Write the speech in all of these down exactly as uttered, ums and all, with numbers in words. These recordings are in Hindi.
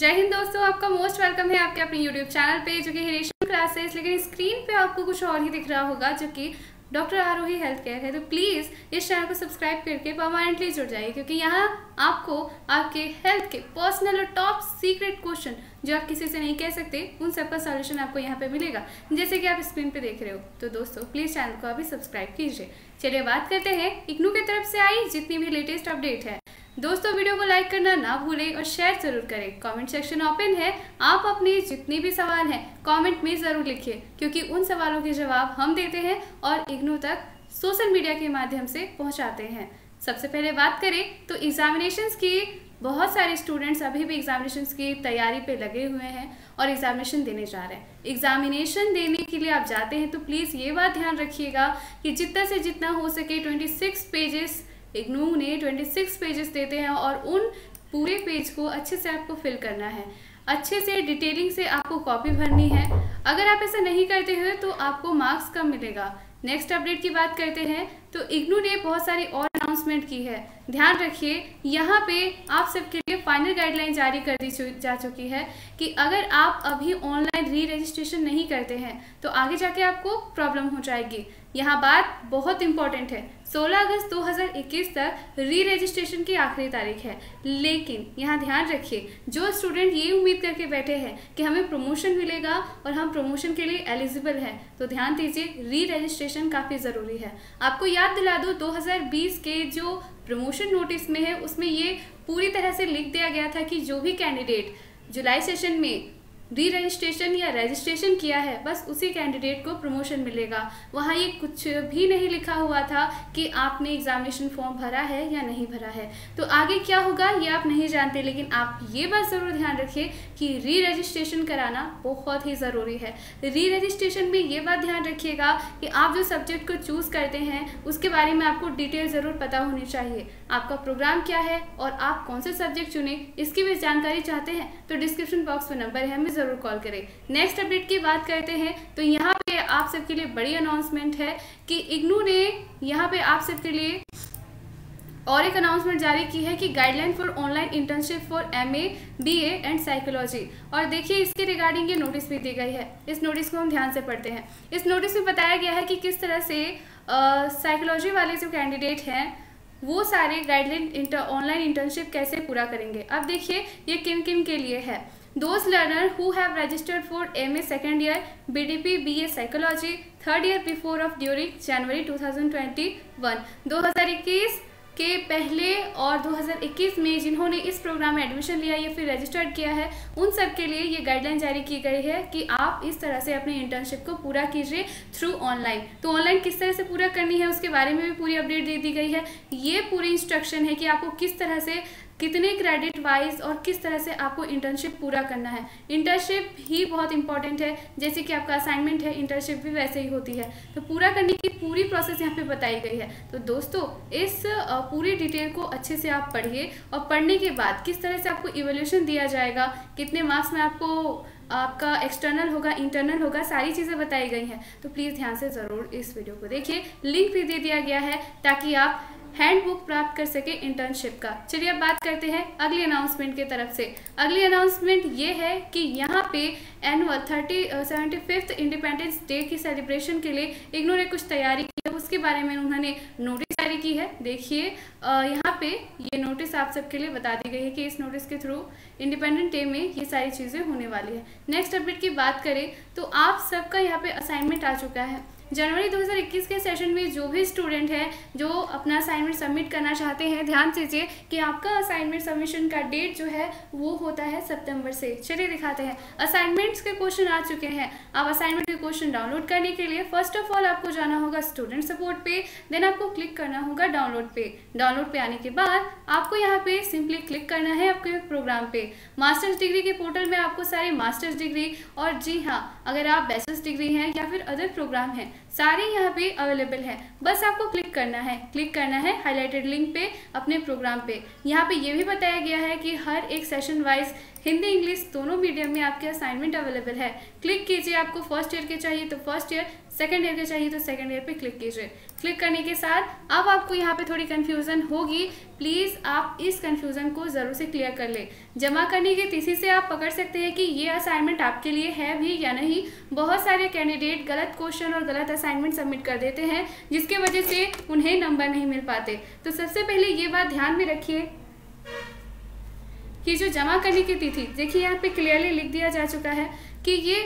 जय हिंद दोस्तों, आपका मोस्ट वेलकम है आपके अपने यूट्यूब चैनल पे जो कि रेशम क्लासेस, लेकिन स्क्रीन पे आपको कुछ और ही दिख रहा होगा जो कि डॉक्टर आरोही हेल्थ केयर है। तो प्लीज़ इस चैनल को सब्सक्राइब करके परमानेंटली जुड़ जाइए, क्योंकि यहाँ आपको आपके हेल्थ के पर्सनल और टॉप सीक्रेट क्वेश्चन जो आप किसी से नहीं कह सकते उन सबका सॉल्यूशन आपको यहाँ पे मिलेगा, जैसे कि आप स्क्रीन पे देख रहे हो। तो दोस्तों प्लीज़ चैनल को अभी सब्सक्राइब कीजिए। चलिए बात करते हैं इग्नू की तरफ से आई जितनी भी लेटेस्ट अपडेट है। दोस्तों वीडियो को लाइक करना ना भूलें और शेयर जरूर करें। कमेंट सेक्शन ओपन है, आप अपने जितने भी सवाल हैं कमेंट में ज़रूर लिखिए, क्योंकि उन सवालों के जवाब हम देते हैं और इग्नू तक सोशल मीडिया के माध्यम से पहुंचाते हैं। सबसे पहले बात करें तो एग्जामिनेशंस की, बहुत सारे स्टूडेंट्स अभी भी एग्जामिनेशंस की तैयारी पे लगे हुए हैं और एग्जामिनेशन देने जा रहे हैं। एग्जामिनेशन देने के लिए आप जाते हैं तो प्लीज़ ये बात ध्यान रखिएगा कि जितना से जितना हो सके ट्वेंटी सिक्स पेजेस इग्नू ने छब्बीस पेजेस देते हैं और उन पूरे पेज को अच्छे से आपको फिल करना है, अच्छे से डिटेलिंग से आपको कॉपी भरनी है। अगर आप ऐसा नहीं करते हो तो आपको मार्क्स कम मिलेगा। नेक्स्ट अपडेट की बात करते हैं तो इग्नू ने बहुत सारी और अनाउंसमेंट की है, ध्यान रखिए। यहाँ पे आप सबके लिए फाइनल गाइडलाइन जारी कर दी जा चुकी है कि अगर आप अभी ऑनलाइन री रजिस्ट्रेशन नहीं करते हैं तो आगे जाके आपको प्रॉब्लम हो जाएगी। यहाँ बात बहुत इंपॉर्टेंट है, सोलह अगस्त दो हज़ार इक्कीस तक री रजिस्ट्रेशन की आखिरी तारीख है, लेकिन यहाँ ध्यान रखिए जो स्टूडेंट ये उम्मीद करके बैठे हैं कि हमें प्रमोशन मिलेगा और हम प्रमोशन के लिए एलिजिबल हैं, तो ध्यान दीजिए री रजिस्ट्रेशन काफ़ी ज़रूरी है। आपको याद दिला दो दो हज़ार बीस के जो प्रमोशन नोटिस में है उसमें ये पूरी तरह से लिख दिया गया था कि जो भी कैंडिडेट जुलाई सेशन में री रजिस्ट्रेशन या रजिस्ट्रेशन किया है बस उसी कैंडिडेट को प्रमोशन मिलेगा। वहाँ ये कुछ भी नहीं लिखा हुआ था कि आपने एग्जामिनेशन फॉर्म भरा है या नहीं भरा है। तो आगे क्या होगा ये आप नहीं जानते, लेकिन आप ये बात ज़रूर ध्यान रखिए कि री रजिस्ट्रेशन कराना बहुत ही ज़रूरी है। री रजिस्ट्रेशन में ये बात ध्यान रखिएगा कि आप जो सब्जेक्ट को चूज़ करते हैं उसके बारे में आपको डिटेल ज़रूर पता होनी चाहिए। आपका प्रोग्राम क्या है और आप कौन से सब्जेक्ट चुने इसकी भी जानकारी चाहते हैं तो डिस्क्रिप्शन बॉक्स में नंबर है, हमें जरूर कॉल करें। नेक्स्ट अपडेट की बात करते हैं तो यहाँ पे आप सबके लिए बड़ी अनाउंसमेंट है कि इग्नू ने यहाँ पे आप सबके लिए और एक अनाउंसमेंट जारी की है कि guideline for online internship for MA, BA and psychology. और देखिए इसके रिगार्डिंग ये नोटिस भी दी गई है, इस नोटिस को हम ध्यान से पढ़ते हैं। इस नोटिस में बताया गया है कि किस तरह से साइकोलॉजी वाले जो कैंडिडेट हैं वो सारे गाइडलाइन इंटर ऑनलाइन इंटर्नशिप कैसे पूरा करेंगे। अब देखिए ये किन किन के लिए है। Those learner who have registered for M A second year, B D P, B A psychology third year before of during जनवरी दो हज़ार इक्कीस, दो हज़ार इक्कीस के पहले और दो हज़ार इक्कीस में जिन्होंने इस प्रोग्राम में एडमिशन लिया या फिर रजिस्टर्ड किया है उन सब के लिए ये गाइडलाइन जारी की गई है कि आप इस तरह से अपने इंटर्नशिप को पूरा कीजिए थ्रू ऑनलाइन। तो ऑनलाइन किस तरह से पूरा करनी है उसके बारे में भी पूरी अपडेट दे दी गई है। ये पूरी इंस्ट्रक्शन है कि आपको किस तरह से कितने क्रेडिट वाइज और किस तरह से आपको इंटर्नशिप पूरा करना है। इंटर्नशिप ही बहुत इंपॉर्टेंट है, जैसे कि आपका असाइनमेंट है इंटर्नशिप भी वैसे ही होती है, तो पूरा करने की पूरी प्रोसेस यहाँ पे बताई गई है। तो दोस्तों इस पूरी डिटेल को अच्छे से आप पढ़िए और पढ़ने के बाद किस तरह से आपको इवोल्यूशन दिया जाएगा, कितने मार्क्स में आपको आपका एक्सटर्नल होगा इंटरनल होगा, सारी चीज़ें बताई गई हैं। तो प्लीज़ ध्यान से ज़रूर इस वीडियो को देखिए, लिंक भी दे दिया गया है ताकि आप हैंडबुक प्राप्त कर सके इंटर्नशिप का। चलिए अब बात करते हैं अगली अनाउंसमेंट की तरफ से। अगली अनाउंसमेंट ये है कि यहाँ पे annual thirty seventy fifth independence day की सेलिब्रेशन के लिए इग्नू ने कुछ तैयारी की है, उसके बारे में उन्होंने नोटिस जारी की है। देखिए यहाँ पे ये नोटिस आप सबके लिए बता दी गई है कि इस नोटिस के थ्रू इंडिपेंडेंट डे में ये सारी चीज़ें होने वाली है। नेक्स्ट अपडेट की बात करें तो आप सबका यहाँ पे असाइनमेंट आ चुका है। जनवरी दो हज़ार इक्कीस के सेशन में जो भी स्टूडेंट है जो अपना असाइनमेंट सबमिट करना चाहते हैं ध्यान दीजिए कि आपका असाइनमेंट सबमिशन का डेट जो है वो होता है सितंबर से। चलिए दिखाते हैं, असाइनमेंट्स के क्वेश्चन आ चुके हैं। आप असाइनमेंट के क्वेश्चन डाउनलोड करने के लिए फर्स्ट ऑफ ऑल आपको जाना होगा स्टूडेंट सपोर्ट पे, देन आपको क्लिक करना होगा डाउनलोड पे। डाउनलोड पे आने के बाद आपको यहाँ पे सिंपली क्लिक करना है आपके प्रोग्राम पे। मास्टर्स डिग्री के पोर्टल में आपको सारे मास्टर्स डिग्री और जी हाँ अगर आप बैचलर्स डिग्री हैं या फिर अदर प्रोग्राम हैं सारे यहाँ पे अवेलेबल है, बस आपको क्लिक करना है। क्लिक करना है हाईलाइटेड लिंक पे अपने प्रोग्राम पे। यहाँ पे ये भी बताया गया है कि हर एक सेशन वाइज हिंदी इंग्लिश दोनों मीडियम में आपके असाइनमेंट अवेलेबल है। क्लिक कीजिए, आपको फर्स्ट ईयर के चाहिए तो फर्स्ट ईयर, सेकेंड ईयर के चाहिए तो सेकेंड ईयर पे क्लिक कीजिए। क्लिक करने के साथ अब आपको यहाँ पे थोड़ी कन्फ्यूज़न होगी, प्लीज़ आप इस कन्फ्यूज़न को ज़रूर से क्लियर कर ले। जमा करने की तिथि से आप पकड़ सकते हैं कि ये असाइनमेंट आपके लिए है भी या नहीं। बहुत सारे कैंडिडेट गलत क्वेश्चन और गलत असाइनमेंट सबमिट कर देते हैं जिसकी वजह से उन्हें नंबर नहीं मिल पाते। तो सबसे पहले ये बात ध्यान में रखिए कि जो जमा करने की तिथि, देखिए यहाँ पे क्लियरली लिख दिया जा चुका है कि ये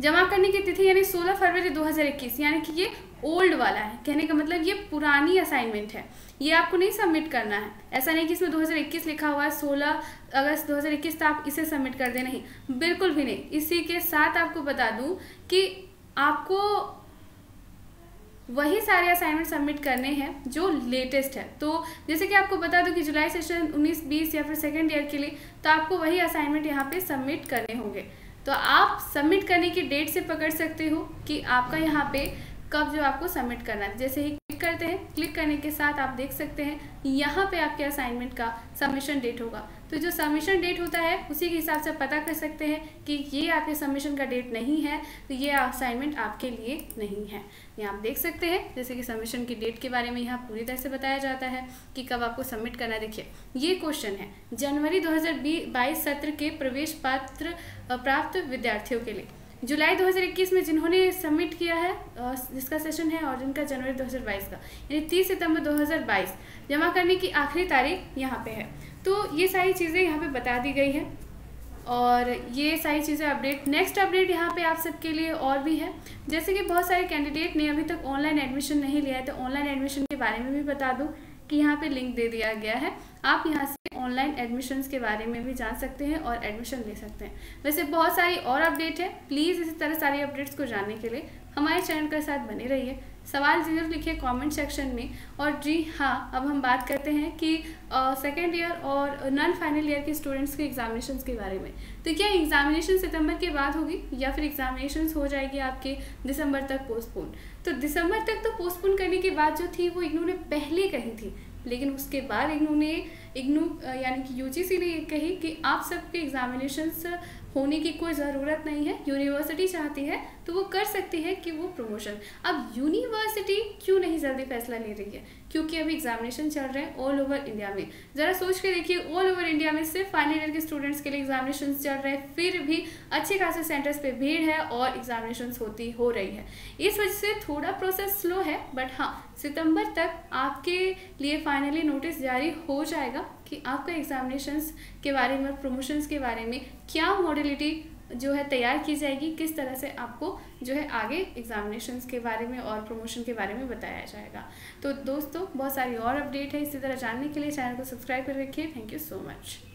जमा करने की तिथि यानी सोलह फरवरी दो हज़ार इक्कीस, यानी कि ये ओल्ड वाला है। कहने का मतलब ये पुरानी असाइनमेंट है, ये आपको नहीं सबमिट करना है। ऐसा नहीं कि इसमें दो हज़ार इक्कीस लिखा हुआ है, सोलह अगस्त दो हज़ार इक्कीस तो आप इसे सबमिट कर दे, नहीं, बिल्कुल भी नहीं। इसी के साथ आपको बता दूं कि आपको वही सारे असाइनमेंट सबमिट करने हैं जो लेटेस्ट है। तो जैसे कि आपको बता दूं कि जुलाई सेशन उन्नीस बीस या फिर सेकेंड ईयर के लिए, तो आपको वही असाइनमेंट यहाँ पे सबमिट करने होंगे। तो आप सबमिट करने की डेट से पकड़ सकते हो कि आपका यहाँ पे कब जो आपको सबमिट करना है। जैसे ही क्लिक करते हैं, क्लिक करने के साथ आप देख सकते हैं यहाँ पे आपके असाइनमेंट का सबमिशन डेट होगा। तो जो सबमिशन डेट होता है उसी के हिसाब से पता कर सकते हैं कि ये आपके सबमिशन का डेट नहीं है, तो ये असाइनमेंट आपके लिए नहीं है। ये आप देख सकते हैं, जैसे कि सबमिशन की डेट के बारे में यहाँ पूरी तरह से बताया जाता है कि कब आपको सबमिट करना है। देखिए ये क्वेश्चन है जनवरी दो हज़ार बाईस सत्र के प्रवेश पात्र प्राप्त विद्यार्थियों के लिए, जुलाई दो हज़ार इक्कीस में जिन्होंने सबमिट किया है जिसका सेशन है, और जिनका जनवरी दो हज़ार बाईस का, यानी तीस सितंबर दो हज़ार बाईस जमा करने की आखिरी तारीख यहाँ पे है। तो ये सारी चीज़ें यहाँ पे बता दी गई है और ये सारी चीज़ें अपडेट, नेक्स्ट अपडेट यहाँ पे आप सबके लिए और भी है। जैसे कि बहुत सारे कैंडिडेट ने अभी तक ऑनलाइन एडमिशन नहीं लिया है, तो ऑनलाइन एडमिशन के बारे में भी बता दूँ कि यहाँ पे लिंक दे दिया गया है। आप यहाँ से ऑनलाइन एडमिशन्स के बारे में भी जान सकते हैं और एडमिशन ले सकते हैं। वैसे बहुत सारी और अपडेट है, प्लीज़ इसी तरह सारी अपडेट्स को जानने के लिए हमारे चैनल के साथ बने रहिए। सवाल ज़रूर लिखिए कमेंट सेक्शन में। और जी हाँ, अब हम बात करते हैं कि सेकेंड ईयर और नॉन फाइनल ईयर के स्टूडेंट्स के एग्जामिनेशन के बारे में। तो क्या एग्जामिनेशन सितंबर के बाद होगी या फिर एग्जामिनेशन हो जाएगी आपके दिसंबर तक पोस्टपोन? तो दिसंबर तक तो पोस्टपोन करने की बात जो थी वो इग्नू ने पहले कही थी, लेकिन उसके बाद इग्नू ने इग्नू यानी कि यूजीसी ने कही कि आप सबके एग्जामिनेशंस होने की कोई ज़रूरत नहीं है, यूनिवर्सिटी चाहती है तो वो कर सकती है कि वो प्रमोशन। अब यूनिवर्सिटी क्यों नहीं जल्दी फैसला ले रही है? क्योंकि अभी एग्जामिनेशन चल रहे हैं ऑल ओवर इंडिया में। ज़रा सोच के देखिए, ऑल ओवर इंडिया में सिर्फ फाइनल ईयर के स्टूडेंट्स के लिए एग्जामिनेशन चल रहे हैं, फिर भी अच्छे खासे सेंटर्स पे भीड़ है और एग्जामिनेशन होती हो रही है। इस वजह से थोड़ा प्रोसेस स्लो है, बट हाँ सितंबर तक आपके लिए फाइनली नोटिस जारी हो जाएगा कि आपका एग्जामिनेशंस के बारे में और प्रमोशंस के बारे में क्या मॉडलिटी जो है तैयार की जाएगी, किस तरह से आपको जो है आगे एग्जामिनेशंस के बारे में और प्रमोशन के बारे में बताया जाएगा। तो दोस्तों बहुत सारी और अपडेट है, इसी तरह जानने के लिए चैनल को सब्सक्राइब कर रखिए। Thank you so much.